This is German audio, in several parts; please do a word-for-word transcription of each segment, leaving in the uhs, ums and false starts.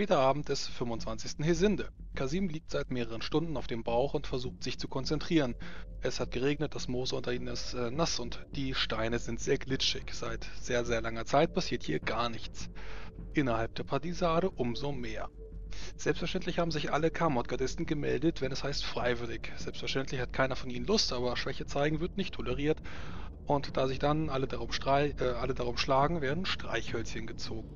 später Abend des fünfundzwanzigsten Hesinde. Kasim liegt seit mehreren Stunden auf dem Bauch und versucht sich zu konzentrieren. Es hat geregnet, das Moos unter ihnen ist äh, nass und die Steine sind sehr glitschig. Seit sehr, sehr langer Zeit passiert hier gar nichts. Innerhalb der Partisade umso mehr. Selbstverständlich haben sich alle Karmotkadisten gemeldet, wenn es heißt freiwillig. Selbstverständlich hat keiner von ihnen Lust, aber Schwäche zeigen wird nicht toleriert. Und da sich dann alle darum, äh, alle darum schlagen, werden Streichhölzchen gezogen.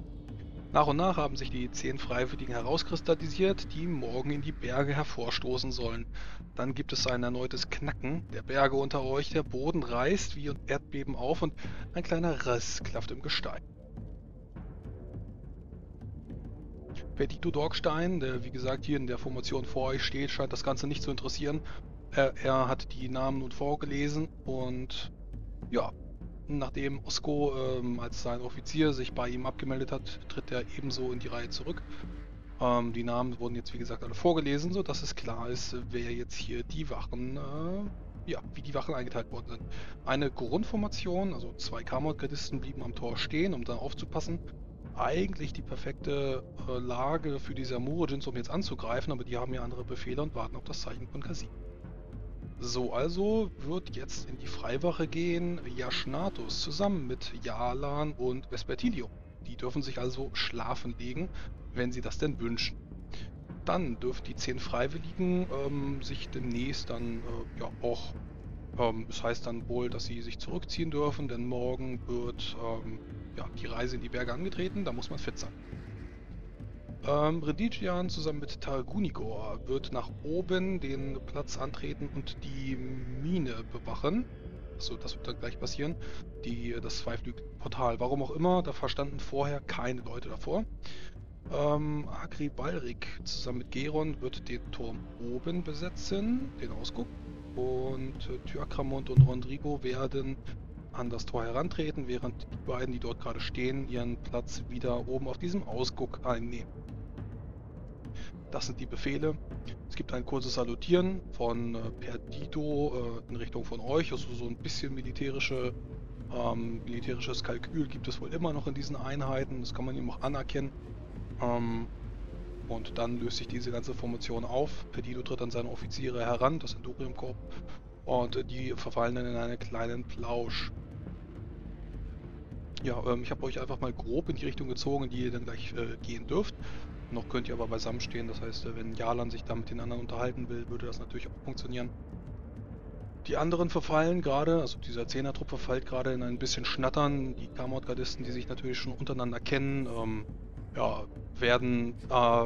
Nach und nach haben sich die zehn Freiwilligen herauskristallisiert, die morgen in die Berge hervorstoßen sollen. Dann gibt es ein erneutes Knacken der Berge unter euch, der Boden reißt wie ein Erdbeben auf und ein kleiner Riss klafft im Gestein. Perdito Dorkstein, der wie gesagt hier in der Formation vor euch steht, scheint das Ganze nicht zu interessieren. Er, er hat die Namen nun vorgelesen und ja, nachdem Osko ähm, als sein Offizier sich bei ihm abgemeldet hat, tritt er ebenso in die Reihe zurück. Ähm, die Namen wurden jetzt wie gesagt alle vorgelesen, sodass es klar ist, wer jetzt hier die Wachen, äh, ja, wie die Wachen eingeteilt worden sind. Eine Grundformation, also zwei Karmotkadisten blieben am Tor stehen, um dann aufzupassen. Eigentlich die perfekte äh, Lage für diese Murugins, um jetzt anzugreifen, aber die haben ja andere Befehle und warten auf das Zeichen von Kasim. So, also wird jetzt in die Freiwache gehen Jaschnatus zusammen mit Yarlan und Vespertilio. Die dürfen sich also schlafen legen, wenn sie das denn wünschen. Dann dürfen die zehn Freiwilligen ähm, sich demnächst dann äh, ja auch, ähm, das heißt dann wohl, dass sie sich zurückziehen dürfen, denn morgen wird ähm, ja, die Reise in die Berge angetreten, da muss man fit sein. Ähm, Brindijian zusammen mit Targunigor wird nach oben den Platz antreten und die Mine bewachen. Also das wird dann gleich passieren. Die, das Zweiflügelportal, warum auch immer, da verstanden vorher keine Leute davor. Ähm, Agribalric zusammen mit Geron wird den Turm oben besetzen, den Osko. Und äh, Thyagramund und Rondrigo werden an das Tor herantreten, während die beiden, die dort gerade stehen, ihren Platz wieder oben auf diesem Ausguck einnehmen. Das sind die Befehle. Es gibt ein kurzes Salutieren von äh, Perdito äh, in Richtung von euch, also so ein bisschen militärische, ähm, militärisches Kalkül gibt es wohl immer noch in diesen Einheiten, das kann man eben auch anerkennen. Ähm, und dann löst sich diese ganze Formation auf. Perdito tritt an seine Offiziere heran, das Enduriumkorps, und die verfallen dann in einen kleinen Plausch. Ja, ähm, ich habe euch einfach mal grob in die Richtung gezogen, in die ihr dann gleich äh, gehen dürft. Noch könnt ihr aber beisammen stehen, das heißt, wenn Yarlan sich da mit den anderen unterhalten will, würde das natürlich auch funktionieren. Die anderen verfallen gerade, also dieser Zehner-Trupp verfällt gerade in ein bisschen Schnattern. Die Karmotkadisten, die sich natürlich schon untereinander kennen, ähm, ja, werden äh,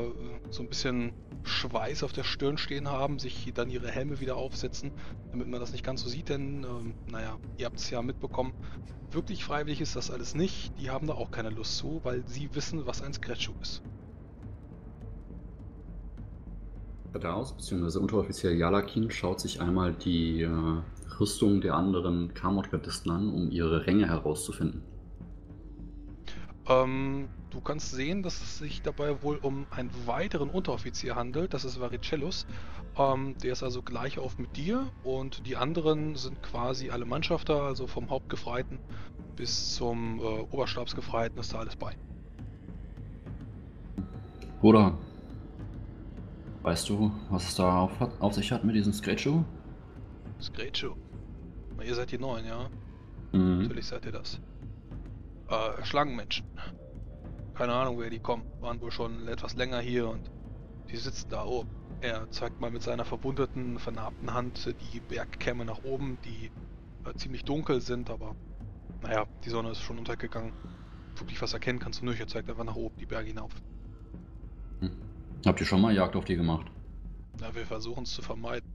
so ein bisschen Schweiß auf der Stirn stehen haben, sich dann ihre Helme wieder aufsetzen, damit man das nicht ganz so sieht, denn, ähm, naja, ihr habt es ja mitbekommen, wirklich freiwillig ist das alles nicht, die haben da auch keine Lust zu, weil sie wissen, was ein Skretschuh ist. Verdaios, beziehungsweise Unteroffizier Jalakin, schaut sich einmal die äh, Rüstung der anderen Karmotkadisten an, um ihre Ränge herauszufinden. Ähm, du kannst sehen, dass es sich dabei wohl um einen weiteren Unteroffizier handelt, das ist Varicellus. Ähm, der ist also gleich auf mit dir und die anderen sind quasi alle Mannschafter, also vom Hauptgefreiten bis zum äh, Oberstabsgefreiten ist da alles bei. Bruder, weißt du, was es da auf, auf sich hat mit diesem Skretschuh? Skretschuh? Na, ihr seid die Neuen, ja? Mhm. Natürlich seid ihr das. Äh, Schlangenmenschen. Keine Ahnung, wer die kommen. Waren wohl schon etwas länger hier und die sitzen da oben. Er zeigt mal mit seiner verwundeten, vernarbten Hand die Bergkämme nach oben, die äh, ziemlich dunkel sind, aber naja, die Sonne ist schon untergegangen. Wirklich was erkennen kannst du nicht. Er zeigt einfach nach oben, die Berge hinauf. Hm. Habt ihr schon mal Jagd auf die gemacht? Na, wir versuchen es zu vermeiden.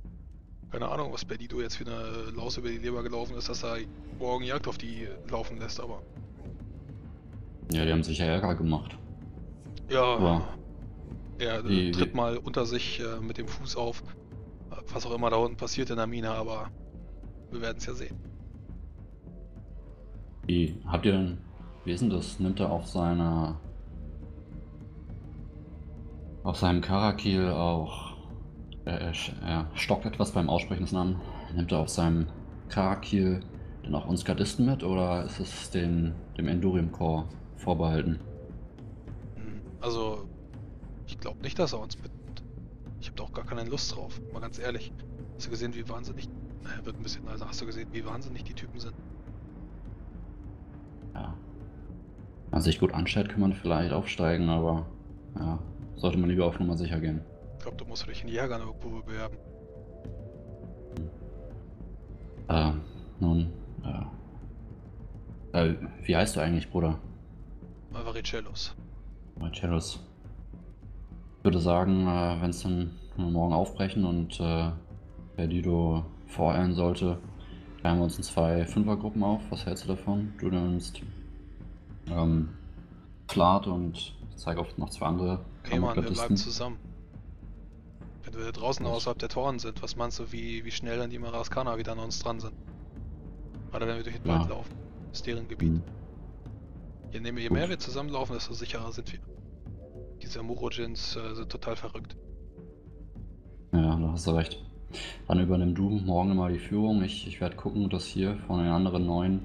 Keine Ahnung, was Perdito jetzt für eine Laus über die Leber gelaufen ist, dass er morgen Jagd auf die laufen lässt, aber... Ja, die haben sich ja Ärger gemacht. Ja, ja. Er die, tritt mal unter sich äh, mit dem Fuß auf, was auch immer da unten passiert in der Mine, aber wir werden es ja sehen. Wie, habt ihr denn, wie ist denn das, nimmt er auf seiner, auf seinem Karakil auch, er, er, er stockt etwas beim Aussprechen des Namens, nimmt er auf seinem Karakil denn auch uns Gardisten mit, oder ist es den, dem Enduriumkorps vorbehalten? Also, glaube nicht, dass er uns mitnimmt. Ich habe da auch gar keine Lust drauf, mal ganz ehrlich. Hast du gesehen, wie wahnsinnig... Naja, wird ein bisschen leiser. Hast du gesehen, wie wahnsinnig die Typen sind? Ja. Wenn man sich gut anstellt, kann man vielleicht aufsteigen, aber... Ja, sollte man lieber auf Nummer sicher gehen. Ich glaube, du musst dich in Jägern irgendwo bewerben. Hm. Ähm, nun, ja. Äh, wie heißt du eigentlich, Bruder? Varicellus. Varicellus. Ich würde sagen, äh, wenn es dann morgen aufbrechen und äh, Perdito voreilen sollte, teilen wir uns in zwei Fünfergruppen auf. Was hältst du davon? Du nimmst ähm, Flat und ich zeige oft noch zwei andere Karmotkadisten. Hey Mann, wir bleiben zusammen. Wenn wir draußen was? Außerhalb der Toren sind, was meinst du, wie, wie schnell dann die Maraskaner wieder an uns dran sind? Oder wenn wir durch den Wald ja. laufen, das deren Gebiet. Hm. Je, je mehr wir zusammenlaufen, desto sicherer sind wir. Diese Murugins äh, sind total verrückt. Ja, da hast du recht. Dann übernimm du morgen mal die Führung. Ich, ich werde gucken, dass hier von den anderen neun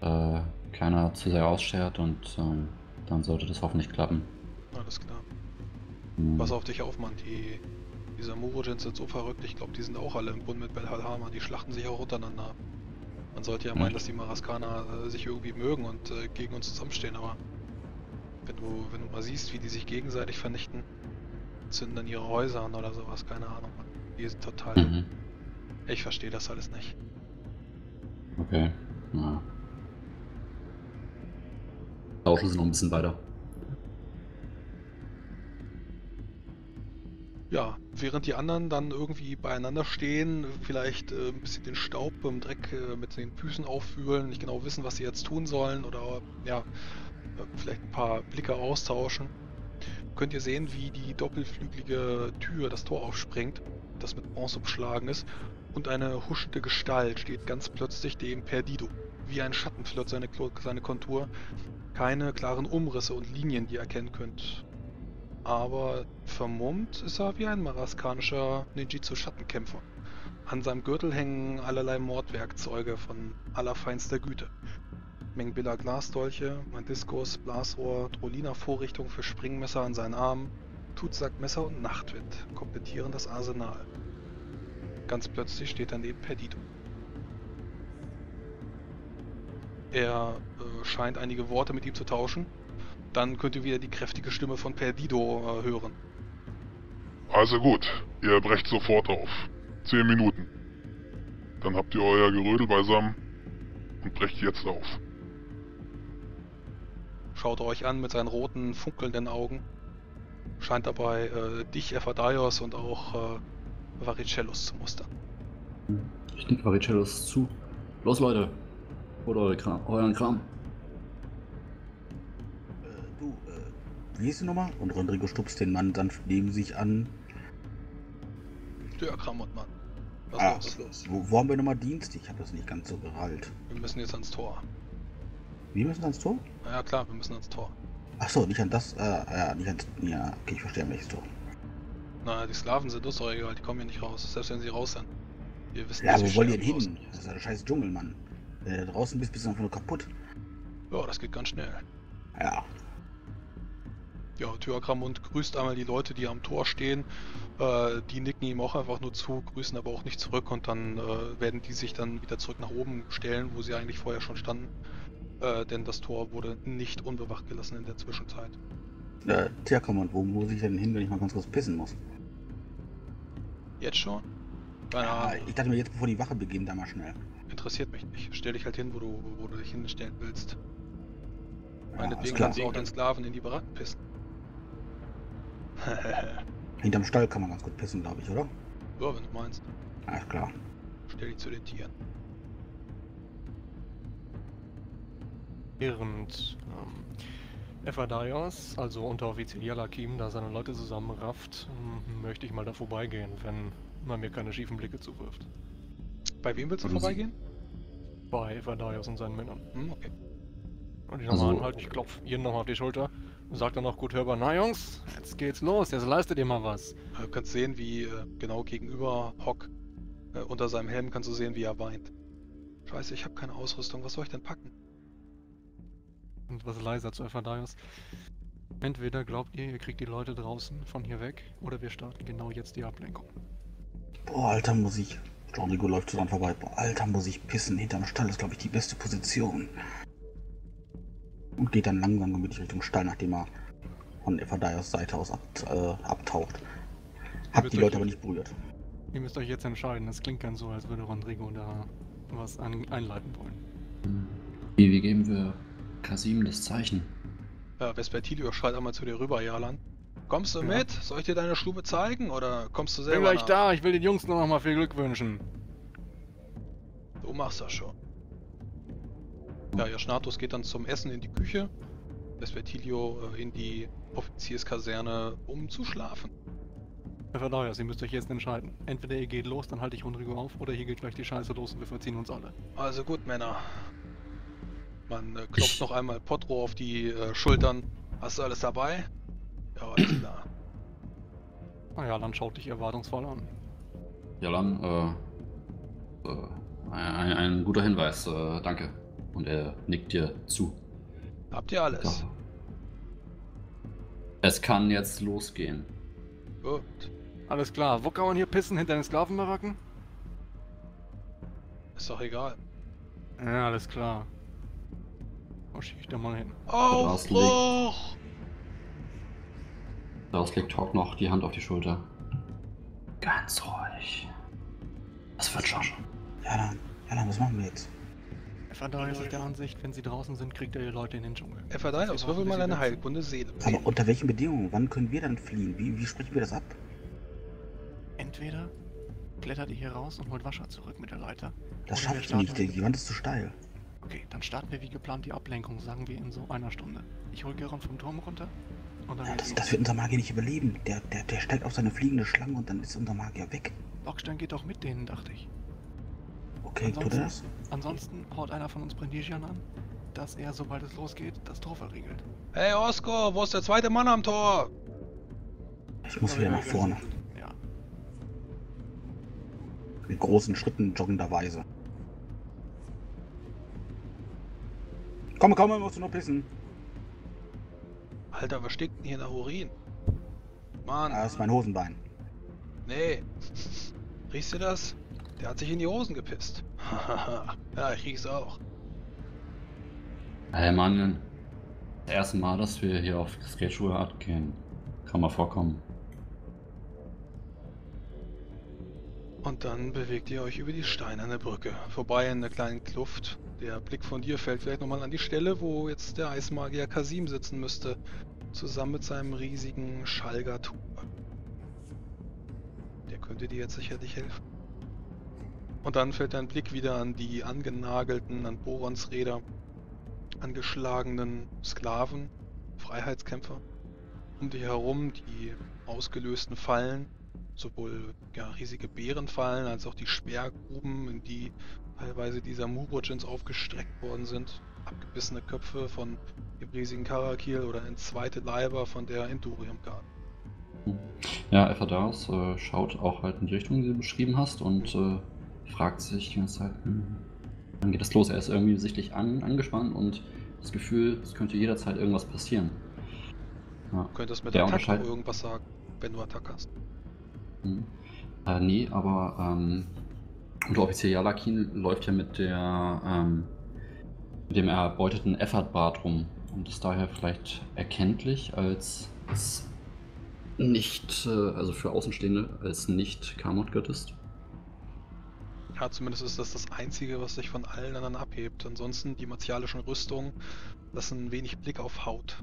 äh, keiner zu sehr ausschert und ähm, dann sollte das hoffentlich klappen. Alles klar. Hm. Pass auf dich auf, Mann. Die, diese Murugins sind so verrückt. Ich glaube, die sind auch alle im Bund mit Belhalhama. Die schlachten sich auch untereinander ab. Man sollte ja meinen, dass die Maraskaner äh, sich irgendwie mögen und äh, gegen uns zusammenstehen, aber wenn du, wenn du mal siehst, wie die sich gegenseitig vernichten, zünden dann ihre Häuser an oder sowas, keine Ahnung. Die sind total... Mhm. Ich verstehe das alles nicht. Okay, na. Die Autos sind noch ein bisschen weiter. Ja, während die anderen dann irgendwie beieinander stehen, vielleicht äh, ein bisschen den Staub im Dreck äh, mit den Füßen aufwühlen, nicht genau wissen, was sie jetzt tun sollen oder ja, vielleicht ein paar Blicke austauschen, könnt ihr sehen, wie die doppelflügelige Tür das Tor aufspringt, das mit Bronze beschlagen ist und eine huschende Gestalt steht ganz plötzlich dem Perdito. Wie ein Schatten flirrt seine, seine Kontur, keine klaren Umrisse und Linien, die ihr erkennen könnt. Aber vermummt ist er wie ein maraskanischer Ninjitsu-Schattenkämpfer. An seinem Gürtel hängen allerlei Mordwerkzeuge von allerfeinster Güte. Mengbilla Glasdolche, Mandiskus, Blasrohr, Drolina-Vorrichtung für Springmesser an seinen Armen, Tutsackmesser und Nachtwind komplettieren das Arsenal. Ganz plötzlich steht er neben Perdito. Er äh, scheint einige Worte mit ihm zu tauschen. Dann könnt ihr wieder die kräftige Stimme von Perdito äh, hören. Also gut, ihr brecht sofort auf. Zehn Minuten. Dann habt ihr euer Gerödel beisammen und brecht jetzt auf. Schaut euch an mit seinen roten, funkelnden Augen. Scheint dabei äh, dich, Efferdaios und auch äh, Varicellus zu mustern. Ich nick Varicellus zu. Los Leute, holt eure Kram, euren Kram. Wie hieß die Nummer? Und Rondrigo stupst den Mann dann neben sich an. Thyagramund, Mann. Was ah, los, was los? Wo, wo haben wir nochmal Dienst? Ich habe das nicht ganz so gerallt. Wir müssen jetzt ans Tor. Wir müssen ans Tor? Ja klar, wir müssen ans Tor. Achso, nicht an das, äh, ja, nicht an, ja, okay, ich verstehe welches Tor. Na, die Sklaven sind uns doch egal, die kommen hier nicht raus, selbst wenn sie raus sind. Wir wissen ja, wo wollen die denn hin? Das ist ja der scheiß Dschungel, Mann. Wenn du da draußen bist, bist du einfach nur kaputt. Ja, das geht ganz schnell. Ja. Ja, Thyagramund grüßt einmal die Leute, die am Tor stehen, äh, die nicken ihm auch einfach nur zu, grüßen aber auch nicht zurück und dann äh, werden die sich dann wieder zurück nach oben stellen, wo sie eigentlich vorher schon standen, äh, denn das Tor wurde nicht unbewacht gelassen in der Zwischenzeit. Äh, Thyagramund, wo muss ich denn hin, wenn ich mal ganz kurz pissen muss? Jetzt schon? Keine Ahnung. Ja, ich dachte mir jetzt, bevor die Wache beginnt, da mal schnell. Interessiert mich nicht. Stell dich halt hin, wo du, wo du dich hinstellen willst. Ja, meinetwegen kannst du auch den Sklaven in die Baracken pissen. Hinterm Stall kann man ganz gut pissen, glaube ich, oder? Ja, wenn du meinst. Alles klar. Stell dich zu den Tieren. Während ähm, Efferdaios, also Unteroffizier Jalakin, da seine Leute zusammenrafft, möchte ich mal da vorbeigehen, wenn man mir keine schiefen Blicke zuwirft. Bei wem willst du vorbeigehen? Bei Efferdaios und seinen Männern. Hm, okay. Und ich nochmal also, anhalten, ich klopfe jeden nochmal auf die Schulter. Sagt dann auch gut hörbar, na Jungs, jetzt geht's los, jetzt leistet ihr mal was. Du kannst sehen, wie äh, genau gegenüber Hock, äh, unter seinem Helm kannst du sehen, wie er weint. Scheiße, ich habe keine Ausrüstung, was soll ich denn packen? Und was leiser zu Efferdaios. Entweder glaubt ihr, ihr kriegt die Leute draußen von hier weg, oder wir starten genau jetzt die Ablenkung. Boah, alter, muss ich... Rondrigo läuft so dran vorbei. Boah, alter, muss ich pissen. Hinterm Stall ist, glaube ich, die beste Position. Und geht dann langsam gemütlich Richtung Stall, nachdem er von Efferdaios Seite aus ab, äh, abtaucht. Habt die Leute aber nicht berührt. Ihr müsst euch jetzt entscheiden. Das klingt ganz so, als würde Rondrigo da was an, einleiten wollen. Wie, wie geben wir Kasim das Zeichen? Ja, Vespertilio schreit einmal zu dir rüber, Yarlan. Kommst du ja mit? Soll ich dir deine Stube zeigen oder kommst du selber? Ich bin gleich nach? da, ich will den Jungs noch mal viel Glück wünschen. Du machst das schon. Ja, Jaschnatus geht dann zum Essen in die Küche, Vespertilio äh, in die Offizierskaserne, um zu schlafen. Herr Verdauers, ihr müsst euch jetzt entscheiden. Entweder ihr geht los, dann halte ich Rondrigo auf, oder hier geht gleich die Scheiße los und wir verziehen uns alle. Also gut, Männer. Man äh, klopft noch einmal Potro auf die äh, Schultern. Hast du alles dabei? Ja, alles klar. Na ja, dann schaut dich erwartungsvoll an. Ja, dann, äh, äh ein, ein guter Hinweis, äh, danke. Und er nickt dir zu. Habt ihr alles? Ja. Es kann jetzt losgehen. Gut. Alles klar. Wo kann man hier pissen? Hinter den Sklavenbaracken? Ist doch egal. Ja, alles klar. Wo schieb ich da mal hin? Aufbruch! Daraus legt Hawk noch die Hand auf die Schulter. Ganz ruhig. Das wird schon. Ja, dann, ja, dann was machen wir jetzt? Efferdaios ist der Ansicht, wenn sie draußen sind, kriegt er die Leute in den Dschungel. Efferdaios, würfel mal eine Heilkunde Seele. Aber unter welchen Bedingungen? Wann können wir dann fliehen? Wie, wie sprechen wir das ab? Entweder klettert ihr hier raus und holt Wascha zurück mit der Leiter. Das schaffe ich nicht, die Wand ist zu steil. Okay, dann starten wir wie geplant die Ablenkung, sagen wir in so einer Stunde. Ich hole Geron vom Turm runter und dann... Ja, das, das wird unser Magier nicht überleben. Der, der, der stellt auf seine fliegende Schlange und dann ist unser Magier weg. Dorkstein geht doch mit denen, dachte ich. Okay, ansonsten, tut er das? Ansonsten haut einer von uns Brindijian an, dass er, sobald es losgeht, das Tor verriegelt. Hey Osko, wo ist der zweite Mann am Tor? Ich muss wieder nach vorne. Ja. Mit großen Schritten joggenderweise. Komm, komm, musst du noch pissen. Alter, was steckt denn hier nach Urin? Mann. Das ist mein Hosenbein. Nee. Riechst du das? Der hat sich in die Hosen gepisst. Ja, ich riech's auch. Hey Mann, das erste Mal, dass wir hier auf Skretschuh abgehen. Kann mal vorkommen. Und dann bewegt ihr euch über die steinerne Brücke. Vorbei in der kleinen Kluft. Der Blick von dir fällt vielleicht nochmal an die Stelle, wo jetzt der Eismagier Kasim sitzen müsste. Zusammen mit seinem riesigen Schalgatur. Der könnte dir jetzt sicherlich helfen. Und dann fällt dein Blick wieder an die angenagelten, an Borons Räder angeschlagenen Sklaven, Freiheitskämpfer. Um dich herum die ausgelösten Fallen, sowohl ja, riesige Bärenfallen als auch die Sperrgruben, in die teilweise dieser Murugins aufgestreckt worden sind. Abgebissene Köpfe von dem riesigen Karakil oder entzweite Leiber von der Enduriumkorps. Ja, Efferdaios äh, schaut auch halt in die Richtung, die du beschrieben hast und... Äh fragt sich die ganze Zeit, wann geht das los? Er ist irgendwie sichtlich an, angespannt und das Gefühl, es könnte jederzeit irgendwas passieren. Ja. Du könntest mit der Attacke irgendwas sagen, wenn du Attacke hast. Hm. Äh, nee, aber ähm, unter Offizier Jalakin läuft ja mit der ähm, mit dem erbeuteten Efferdbart rum und ist daher vielleicht erkenntlich als, als nicht, äh, also für Außenstehende, als nicht Karmotkadist. Ja, zumindest ist das das Einzige, was sich von allen anderen abhebt. Ansonsten, die martialischen Rüstungen lassen wenig Blick auf Haut.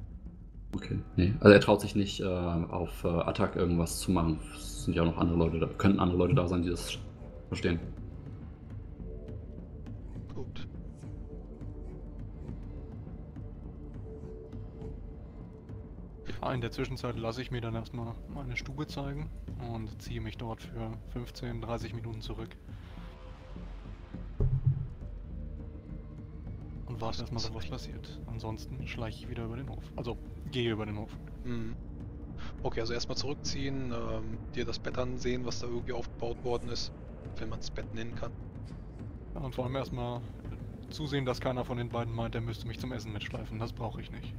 Okay, nee. Also er traut sich nicht, äh, auf äh, Attack irgendwas zu machen. Es sind ja auch noch andere Leute da. Könnten andere Leute da sein, die das verstehen. Gut. Ah, in der Zwischenzeit lasse ich mir dann erstmal meine Stube zeigen und ziehe mich dort für fünfzehn, dreißig Minuten zurück. Warte erstmal, was passiert. Ansonsten schleiche ich wieder über den Hof. Also, gehe über den Hof. Mhm. Okay, also erstmal zurückziehen, ähm, dir das Bett ansehen, was da irgendwie aufgebaut worden ist, wenn man das Bett nennen kann. Ja, und vor allem erstmal zusehen, dass keiner von den beiden meint, der müsste mich zum Essen mitschleifen. Das brauche ich nicht.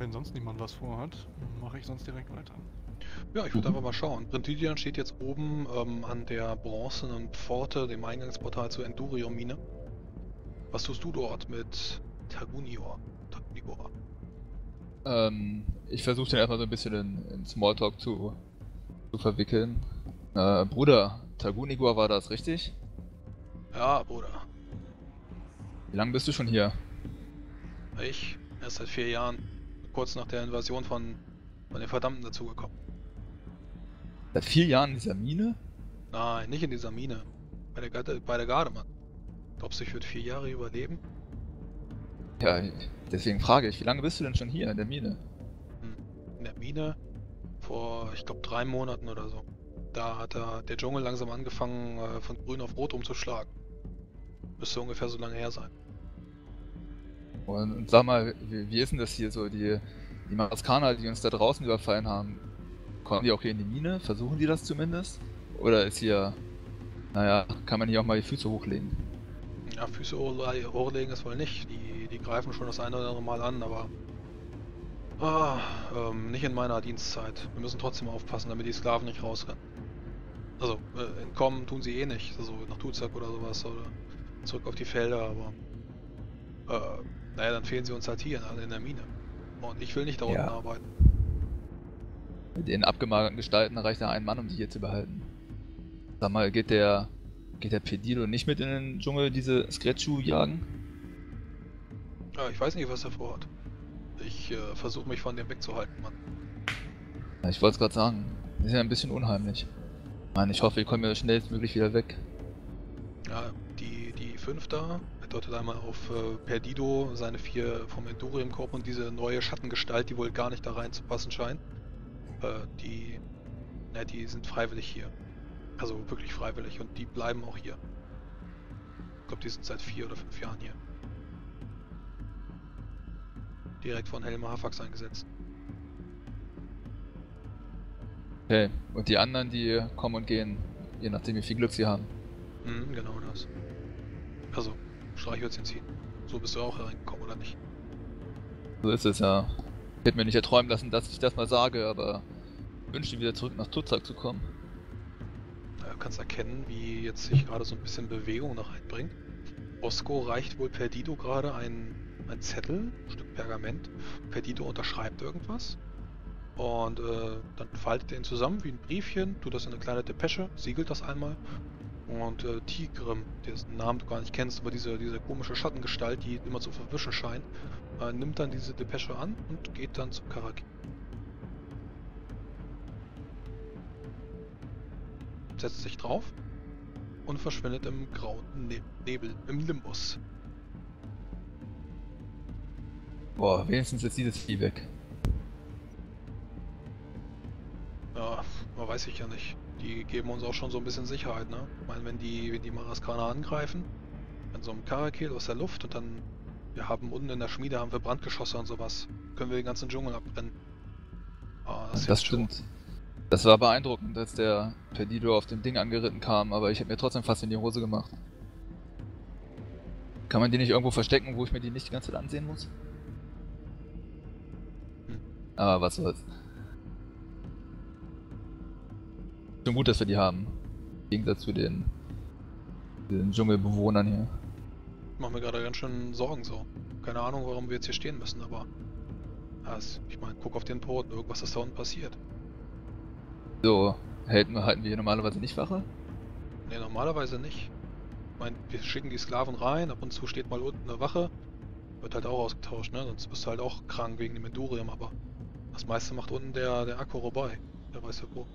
Wenn sonst niemand was vorhat, mache ich sonst direkt weiter. Ja, ich würde einfach mal schauen. Brindijian steht jetzt oben ähm, an der bronzenen Pforte, dem Eingangsportal zur Endurium-Mine. Was tust du dort mit Targunigor? Targunigor? Ähm, ich versuche den erstmal so ein bisschen in, in Smalltalk zu, zu verwickeln. Äh, Bruder, Targunigor, war das richtig? Ja, Bruder. Wie lange bist du schon hier? Ich? Erst seit vier Jahren. Kurz nach der Invasion von, von den Verdammten dazugekommen. Seit vier Jahren in dieser Mine? Nein, nicht in dieser Mine. Bei der, bei der Garde, Mann. Glaubst du, ich würde vier Jahre überleben? Ja, deswegen frage ich, wie lange bist du denn schon hier in der Mine? In der Mine? Vor, ich glaube, drei Monaten oder so. Da hat der, der Dschungel langsam angefangen, von grün auf rot umzuschlagen. Müsste ungefähr so lange her sein. Und, und sag mal, wie, wie ist denn das hier so? Die, die Maraskaner, die uns da draußen überfallen haben, kommen die auch hier in die Mine? Versuchen die das zumindest? Oder ist hier, naja, kann man hier auch mal die Füße hochlegen? Ja, Füße hochlegen ist wohl nicht. Die, die greifen schon das eine oder andere Mal an, aber ah, ähm, nicht in meiner Dienstzeit. Wir müssen trotzdem aufpassen, damit die Sklaven nicht rausrennen. Also, äh, entkommen tun sie eh nicht. Also nach Tuzak oder sowas oder zurück auf die Felder, aber äh, naja, dann fehlen sie uns halt hier in der Mine. Und ich will nicht da unten ja. arbeiten. Mit den abgemagerten Gestalten reicht ja ein Mann, um die hier zu behalten. Sag mal, geht der geht der Perdito nicht mit in den Dschungel diese Skretschuh jagen? Ja, ich weiß nicht, was er vorhat. Ich äh, versuche mich von dem wegzuhalten, Mann. Ja, ich wollte es gerade sagen. Die sind ja ein bisschen unheimlich. Mann, ich hoffe, ich komme ja schnellstmöglich wieder weg. Ja, die, die fünf da. Deutet einmal auf äh, Perdito, seine vier vom Enduriumkorps und diese neue Schattengestalt, die wohl gar nicht da reinzupassen scheint. Äh, die, na, die sind freiwillig hier. Also wirklich freiwillig und die bleiben auch hier. Ich glaube, die sind seit vier oder fünf Jahren hier. Direkt von Helmhafax eingesetzt. Okay, und die anderen, die kommen und gehen, je nachdem wie viel Glück sie haben. Mhm, genau das. Also, Streichhölzchen ziehen. So bist du auch hereingekommen, oder nicht? So ist es, ja. Ich hätte mir nicht erträumen lassen, dass ich das mal sage, aber ich wünsche dir wieder zurück nach Tuzak zu kommen. Ja, du kannst erkennen, wie jetzt sich gerade so ein bisschen Bewegung noch einbringt. Osko reicht wohl Perdito gerade ein, ein Zettel, ein Stück Pergament. Perdito unterschreibt irgendwas und äh, dann faltet er ihn zusammen wie ein Briefchen, tut das in eine kleine Depesche, siegelt das einmal. Und äh, Tigrim, dessen Namen du gar nicht kennst, aber diese, diese komische Schattengestalt, die immer zu verwischen scheint, äh, nimmt dann diese Depesche an und geht dann zum Karakil. Setzt sich drauf und verschwindet im grauen ne Nebel, im Limbus. Boah, wenigstens ist dieses Vieh weg. Ja, man weiß ich ja nicht. Die geben uns auch schon so ein bisschen Sicherheit, ne? Ich meine, wenn die, wenn die Maraskaner angreifen, an so einem Karakil aus der Luft und dann, wir haben unten in der Schmiede, haben wir Brandgeschosse und sowas, können wir den ganzen Dschungel abbrennen. Ah, das das stimmt. Schon. Das war beeindruckend, als der Perdito auf dem Ding angeritten kam, aber ich habe mir trotzdem fast in die Hose gemacht. Kann man die nicht irgendwo verstecken, wo ich mir die nicht die ganze Zeit ansehen muss? Hm. Aber was soll's. Schon gut, dass wir die haben. Im Gegensatz zu den, den Dschungelbewohnern hier. Ich mache mir gerade ganz schön Sorgen so. Keine Ahnung, warum wir jetzt hier stehen müssen, aber also, ich meine, guck auf den Boden, irgendwas ist da unten passiert. So, halten wir, halten wir hier normalerweise nicht Wache? Ne, normalerweise nicht. Ich meine, wir schicken die Sklaven rein, ab und zu steht mal unten eine Wache. Wird halt auch ausgetauscht, ne? Sonst bist du halt auch krank wegen dem Endurium, aber das meiste macht unten der, der Akkurobai. Der weiß ja wo.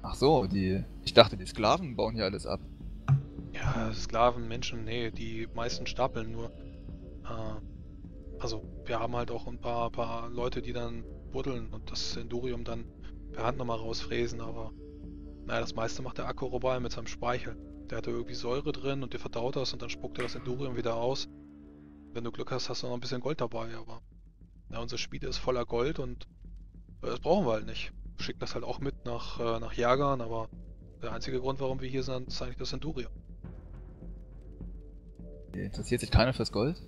Ach so, die. Ich dachte, die Sklaven bauen hier alles ab. Ja, Sklaven, Menschen, nee, die meisten stapeln nur. Äh, also, wir haben halt auch ein paar, paar Leute, die dann buddeln und das Endurium dann per Hand nochmal rausfräsen, aber naja, das meiste macht der Akkurobai mit seinem Speichel. Der hatte irgendwie Säure drin und der verdaut das und dann spuckt er das Endurium wieder aus. Wenn du Glück hast, hast du noch ein bisschen Gold dabei, aber na, unsere Schmiede ist voller Gold und äh, das brauchen wir halt nicht. Schickt das halt auch mit nach, äh, nach Yarlan, aber der einzige Grund, warum wir hier sind, ist eigentlich das Endurium. Interessiert sich keiner fürs Gold?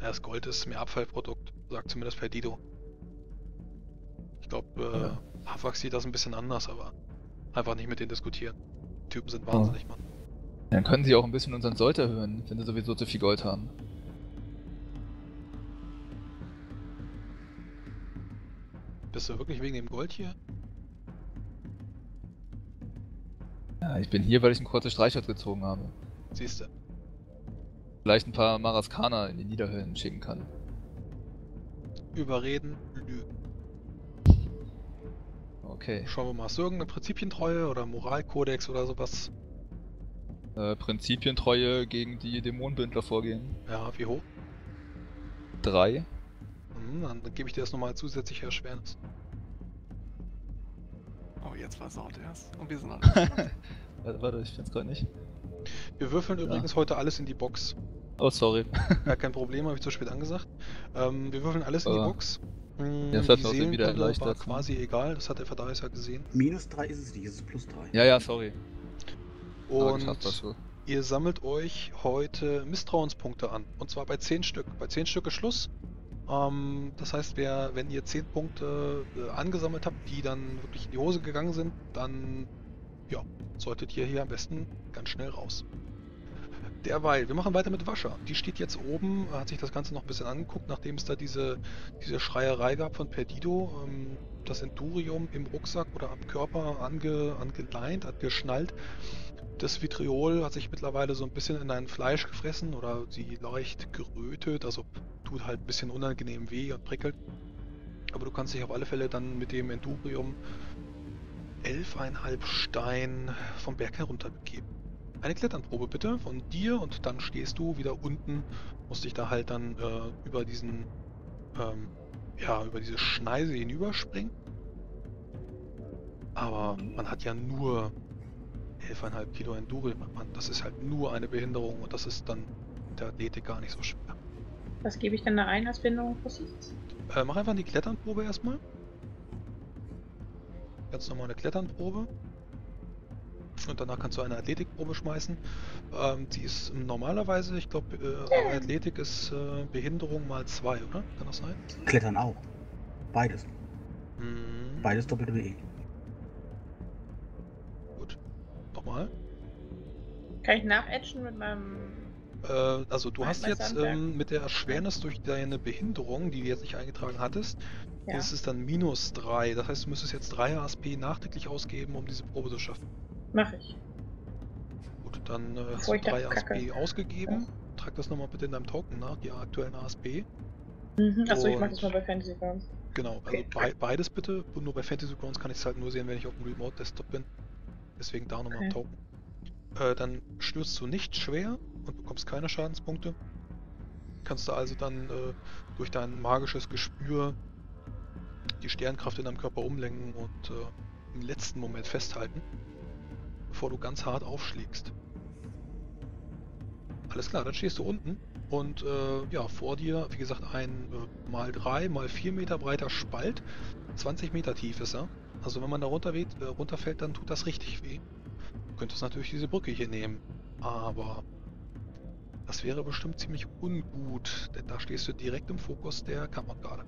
Das Gold ist mehr Abfallprodukt, sagt zumindest Perdito. Ich glaube, äh, ja. Hafax sieht das ein bisschen anders, aber einfach nicht mit denen diskutieren. Die Typen sind wahnsinnig, oh. Mann. Dann können sie auch ein bisschen unseren Sold erhöhen, wenn sie sowieso zu viel Gold haben. Bist du wirklich wegen dem Gold hier? Ja, ich bin hier, weil ich einen kurzen Streichholz gezogen habe. Siehst du. Vielleicht ein paar Maraskaner in die Niederhöhen schicken kann. Überreden, lügen. Okay. Schauen wir mal, hast du irgendeine Prinzipientreue oder Moralkodex oder sowas? Äh, Prinzipientreue gegen die Dämonenbündler vorgehen. Ja, wie hoch? Drei. Mhm, dann gebe ich dir das nochmal als zusätzliche Erschwernis. Oh, jetzt versaut erst. Und wir sind alle. warte, warte, ich find's gerade nicht. Wir würfeln ja. übrigens heute alles in die Box. Oh, sorry. Ja, kein Problem, habe ich zu spät angesagt. Ähm, wir würfeln alles in oh. die Box. Hm, ja, das hat die wieder erleichtert. War quasi egal, das hat der Efferdaios ja gesehen. Minus drei ist es nicht, es ist plus drei. Ja, ja, sorry. Und ihr sammelt euch heute Misstrauenspunkte an. Und zwar bei zehn Stück. Bei zehn Stück ist Schluss. Ähm, das heißt, wer, wenn ihr zehn Punkte äh, angesammelt habt, die dann wirklich in die Hose gegangen sind, dann ja, solltet ihr hier am besten ganz schnell raus. Derweil, wir machen weiter mit Wascha. Die steht jetzt oben, hat sich das Ganze noch ein bisschen angeguckt, nachdem es da diese, diese Schreierei gab von Perdito. Ähm, das Endurium im Rucksack oder am Körper ange, angeleint, hat geschnallt. Das Vitriol hat sich mittlerweile so ein bisschen in ein Fleisch gefressen oder sie leicht gerötet, also tut halt ein bisschen unangenehm weh und prickelt. Aber du kannst dich auf alle Fälle dann mit dem Endurium elf Komma fünf Stein vom Berg herunter begeben. Eine Kletternprobe bitte von dir und dann stehst du wieder unten, musst dich da halt dann äh, über diesen, ähm, ja, über diese Schneise hinüberspringen. Aber man hat ja nur elf Komma fünf Kilo Endurium, man, das ist halt nur eine Behinderung und das ist dann mit der Athletik gar nicht so schwer. Was gebe ich denn da rein als Behinderung? Äh, mach einfach die Kletternprobe erstmal. Ganz normal eine Kletternprobe. Und danach kannst du eine Athletikprobe schmeißen. Ähm, die ist normalerweise, ich glaube, äh, Athletik ist äh, Behinderung mal zwei, oder? Kann das sein? Klettern auch. Beides. Mm. Beides doppelte B E. Gut. Nochmal. Kann ich nachätschen mit meinem... Äh, also du hast jetzt ähm, mit der Erschwernis durch deine Behinderung, die du jetzt nicht eingetragen hattest, ja. Das ist dann minus drei. Das heißt, du müsstest jetzt drei A S P nachträglich ausgeben, um diese Probe zu schaffen. Mach ich. Gut, dann äh, hast du drei A S P ausgegeben. Ja. Trag das nochmal bitte in deinem Token nach, die aktuellen A S P. Mhm. Achso, ich mach das mal bei Fantasy Grounds. Genau, also okay. be beides bitte. Und nur bei Fantasy Grounds kann ich es halt nur sehen, wenn ich auf dem Remote Desktop bin. Deswegen da nochmal okay. Im Token. Äh, dann stürzt du nicht schwer und bekommst keine Schadenspunkte. Kannst du also dann äh, durch dein magisches Gespür die Sternkraft in deinem Körper umlenken und äh, im letzten Moment festhalten, bevor du ganz hart aufschlägst. Alles klar, dann stehst du unten und äh, ja, vor dir, wie gesagt, ein äh, mal drei mal vier Meter breiter Spalt, zwanzig Meter tief ist er. Also wenn man da runter weht, äh, runterfällt, dann tut das richtig weh. Du könntest natürlich diese Brücke hier nehmen, aber das wäre bestimmt ziemlich ungut, denn da stehst du direkt im Fokus der Karmodgarde.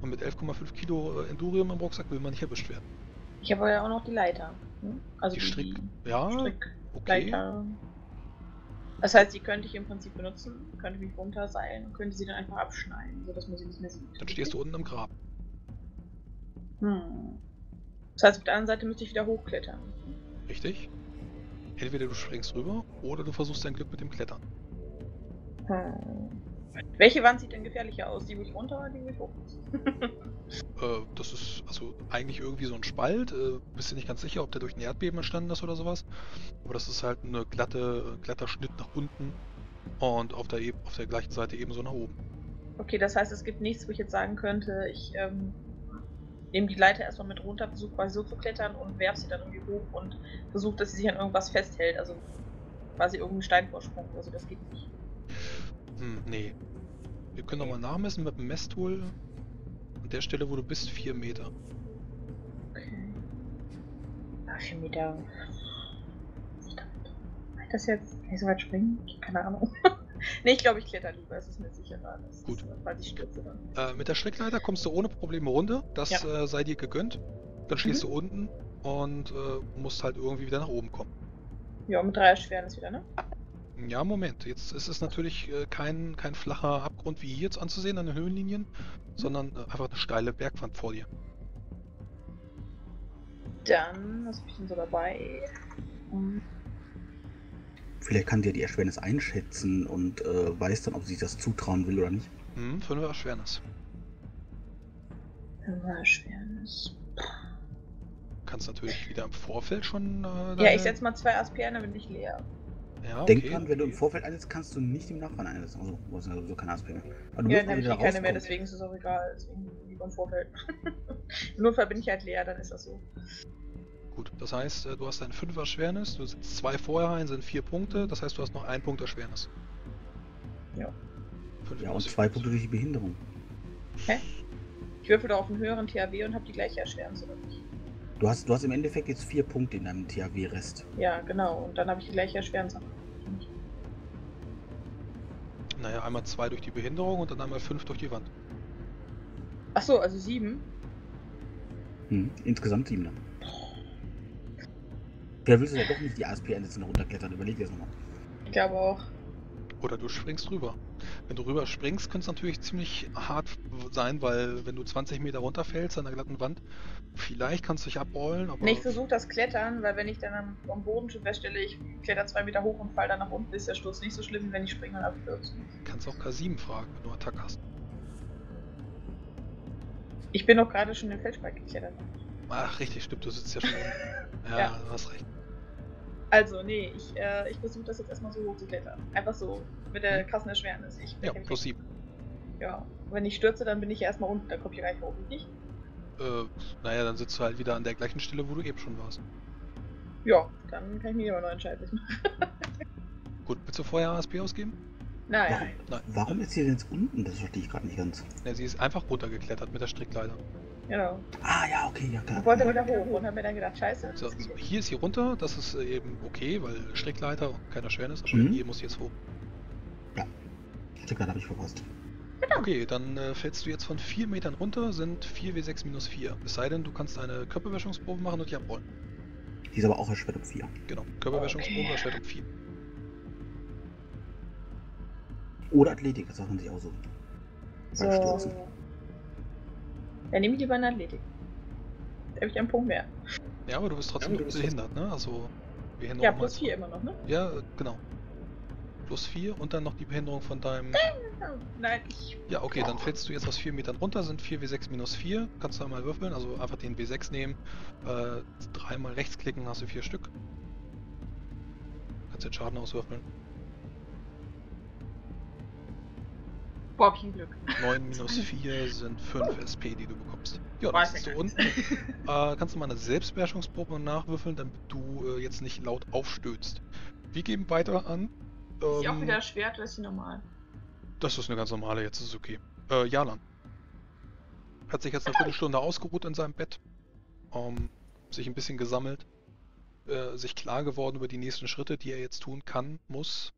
Und mit elf Komma fünf Kilo äh, Endurium im Rucksack will man nicht erwischt werden. Ich habe ja auch noch die Leiter. Hm? Also die, die Strick. Ja, Strick okay. Leiter. Das heißt, die könnte ich im Prinzip benutzen, könnte mich runterseilen und könnte sie dann einfach abschneiden, sodass man sie nicht mehr sieht. Dann stehst du unten im Grab. Hm. Das heißt, auf der anderen Seite müsste ich wieder hochklettern. Richtig. Entweder du springst rüber oder du versuchst dein Glück mit dem Klettern. Hm. Welche Wand sieht denn gefährlicher aus? Die, wo ich runter oder die, wo ich hoch muss? äh, das ist also eigentlich irgendwie so ein Spalt. Äh, bist du nicht ganz sicher, ob der durch ein Erdbeben entstanden ist oder sowas. Aber das ist halt ein glatte, glatter Schnitt nach unten und auf der, auf der gleichen Seite ebenso nach oben. Okay, das heißt, es gibt nichts, wo ich jetzt sagen könnte, ich ähm, nehme die Leiter erstmal mit runter, versuche quasi so zu klettern und werfe sie dann irgendwie hoch und versuche, dass sie sich an irgendwas festhält. Also quasi irgendeinen Steinvorsprung. Also das geht nicht. Hm, nee. Wir können nochmal nachmessen mit dem Messtool. An der Stelle, wo du bist, vier Meter. Okay. Ah, vier Meter. das jetzt. Kann ich so weit springen? Keine Ahnung. Ne, ich glaube, ich kletter lieber, es ist mir sicherer. Das Gut. Ist, weil ich stürze dann. Äh, mit der Schrittleiter kommst du ohne Probleme runter, das ja. äh, sei dir gegönnt. Dann stehst mhm. du unten und äh, musst halt irgendwie wieder nach oben kommen. Ja, mit drei Schweren ist wieder, ne? Ja, Moment. Jetzt ist es natürlich äh, kein, kein flacher Abgrund wie hier jetzt anzusehen an den Höhenlinien, mhm. sondern äh, einfach eine steile Bergwand vor dir. Dann, was hab ich denn so dabei? Hm. Vielleicht kann der die Erschwernis einschätzen und äh, weiß dann, ob sie das zutrauen will oder nicht. Hm, fünf Erschwernis. fünf Erschwernis. Kannst natürlich wieder im Vorfeld schon. Äh, deine... Ja, ich setze mal zwei Aspiren, dann bin ich leer. Ja, okay, denk dran, okay. Wenn du im Vorfeld einsetzt, kannst du nicht im Nachhinein einsetzen. Also, du hast also keine Aspirin. Aber du ja, dann habe ich eh keine mehr, deswegen ist es auch egal. Deswegen lieber im Vorfeld. Im Notfall bin ich halt leer, dann ist das so. Gut, das heißt, du hast deinen fünfer Erschwernis, du setzt zwei vorher ein, sind vier Punkte, das heißt, du hast noch einen Punkt Erschwernis. Ja. fünf ja, und zwei Punkte durch die Behinderung. Hä? Ich würfel doch auf einen höheren T H W und habe die gleiche Erschwernis, oder nicht? Du hast, du hast im Endeffekt jetzt vier Punkte in deinem T H W-Rest. Ja, genau. Und dann habe ich die gleiche Erschwernis. Naja, einmal zwei durch die Behinderung und dann einmal fünf durch die Wand. Achso, also sieben? Hm, insgesamt sieben dann. Ja, willst du ja doch nicht die A S P einsetzen und runterklettern, überleg dir das nochmal. Ich glaube auch. Oder du springst rüber. Wenn du rüber springst, könnte es natürlich ziemlich hart sein, weil wenn du zwanzig Meter runterfällst an einer glatten Wand, vielleicht kannst du dich abrollen, aber... Nee, ich versuche das Klettern, weil wenn ich dann am Boden schon feststelle, ich kletter zwei Meter hoch und fall dann nach unten, ist der Sturz nicht so schlimm, wenn ich springe und abstürze. Kannst auch Kasim fragen, wenn du Attack hast. Ich bin doch gerade schon den Felsspalt geklettert. Ach, richtig, stimmt, du sitzt ja schon unten. Ja, ja, du hast recht. Also, nee, ich, äh, ich versuche das jetzt erstmal so hoch zu klettern. Einfach so, mit der krassen Erschwernis. Ich ja, plus sieben. Ja, wenn ich stürze, dann bin ich ja erstmal unten, dann komme ich gleich hoch, nicht? Äh, naja, dann sitzt du halt wieder an der gleichen Stelle, wo du eben schon warst. Ja, dann kann ich mich immer noch entscheiden. Gut, willst du vorher A S P ausgeben? Nein. Warum, Nein. warum ist sie denn jetzt unten? Das verstehe ich gerade nicht ganz. Ja, sie ist einfach runtergeklettert mit der Strickleiter. Genau. Ah ja, okay, ja klar. Ich wollte wieder hoch und hab mir dann gedacht, scheiße. So, so, hier ist hier runter, das ist eben okay, weil Strickleiter und keiner schwer ist, aber mhm. hier muss jetzt hoch. Ja, Strickleiter habe ich verpasst. Genau. Okay, dann äh, fällst du jetzt von vier Metern runter, sind vier W sechs minus vier. Es sei denn, du kannst eine Körperwäschungsprobe machen und die abrollen. Die ist aber auch erschwert um vier. Genau, Körperwäschungsprobe okay. erschwert um vier. Oder Athletik, das machen sie auch so. Beim Stürzen. Dann nehme ich lieber eine Athletik. Da habe ich einen Punkt mehr. Ja, aber du bist trotzdem ja, du bist behindert, ne? Also, Behinderung. Ja, plus vier immer noch, ne? Ja, genau. Plus vier und dann noch die Behinderung von deinem. Nein, ich. Ja, okay, dann fällst du jetzt aus vier Metern runter, sind vier W sechs minus vier. Kannst du einmal würfeln, also einfach den W sechs nehmen, äh, dreimal rechts klicken, hast du vier Stück. Kannst jetzt Schaden auswürfeln. Boah, hab ich ein Glück. neun minus vier sind fünf S P, die du bekommst. Ja, dann sitzt du unten. Äh, kannst du mal eine Selbstbeherrschungsprobe nachwürfeln, damit du äh, jetzt nicht laut aufstößt. Wir geben weiter an. Ähm, ist die auch wieder schwer, oder ist die normal? Das ist eine ganz normale, jetzt ist es okay. Äh, Yarlan. Hat sich jetzt eine Viertelstunde ausgeruht in seinem Bett. Ähm, sich ein bisschen gesammelt. Äh, sich klar geworden über die nächsten Schritte, die er jetzt tun kann, muss.